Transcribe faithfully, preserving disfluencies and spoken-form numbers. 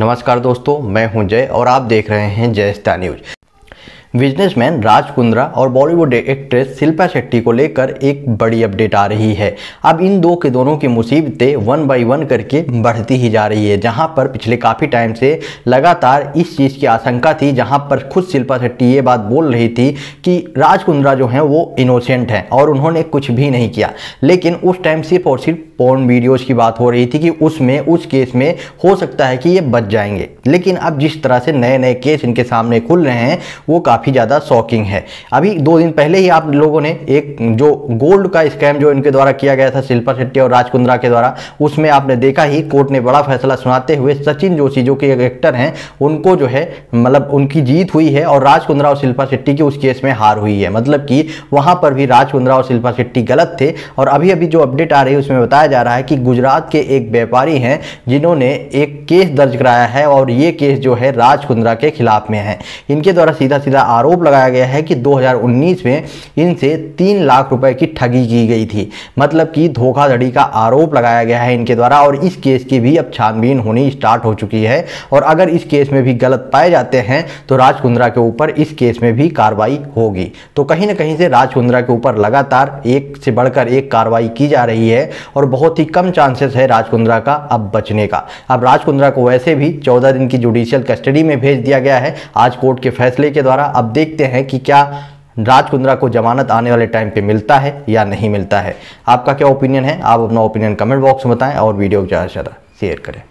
नमस्कार दोस्तों, मैं हूं जय और आप देख रहे हैं जयस्ता न्यूज। बिजनेसमैन राज कुंद्रा और बॉलीवुड एक्ट्रेस शिल्पा शेट्टी को लेकर एक बड़ी अपडेट आ रही है। अब इन दो के दोनों की मुसीबतें वन बाई वन करके बढ़ती ही जा रही है। जहां पर पिछले काफ़ी टाइम से लगातार इस चीज़ की आशंका थी, जहां पर खुद शिल्पा शेट्टी ये बात बोल रही थी कि राज कुंद्रा जो हैं वो इनोसेंट हैं और उन्होंने कुछ भी नहीं किया। लेकिन उस टाइम सिर्फ और सिर्फ पोर्न वीडियोज़ की बात हो रही थी कि उसमें उस केस में हो सकता है कि ये बच जाएंगे। लेकिन अब जिस तरह से नए नए केस इनके सामने खुल रहे हैं वो काफ़ी ज़्यादा शॉकिंग है। अभी दो दिन पहले ही आप लोगों ने एक जो गोल्ड का स्कैम जो इनके द्वारा किया गया था शिल्पा शेट्टी और राज कुंद्रा के द्वारा, उसमें आपने देखा ही कोर्ट ने बड़ा फैसला सुनाते हुए सचिन जोशी जो कि एक एक्टर हैं उनको जो है मतलब उनकी जीत हुई है और राज कुंद्रा और शिल्पा शेट्टी की उस केस में हार हुई है। मतलब कि वहाँ पर भी राज कुंद्रा और शिल्पा शेट्टी गलत थे। और अभी अभी जो अपडेट आ रही है उसमें बताया जा रहा है कि गुजरात के एक व्यापारी हैं जिन्होंने एक केस दर्ज कराया है और ये केस जो है राज कुंद्रा के खिलाफ में है। इनके द्वारा सीधा सीधा आरोप लगाया गया है कि दो हज़ार उन्नीस में इनसे तीन लाख रुपए की ठगी की गई थी। मतलब कि धोखाधड़ी का आरोप लगाया गया है इनके द्वारा और इस केस की भी अब छानबीन होनी स्टार्ट हो चुकी है। और अगर इस केस में भी गलत पाए जाते हैं तो राज कुंद्रा के ऊपर इस केस में भी कार्रवाई होगी। तो कहीं ना कहीं से राज कुंद्रा के ऊपर लगातार एक से बढ़कर एक कार्रवाई की जा रही है और बहुत ही कम चांसेस है राज कुंद्रा का अब बचने का। अब राज कुंद्रा को वैसे भी चौदह दिन की जुडिशियल कस्टडी में भेज दिया गया है आज कोर्ट के फैसले के द्वारा। अब देखते हैं कि क्या राज कुंद्रा को जमानत आने वाले टाइम पे मिलता है या नहीं मिलता है। आपका क्या ओपिनियन है? आप अपना ओपिनियन कमेंट बॉक्स में बताएं और वीडियो को ज़्यादा से ज़्यादा शेयर करें।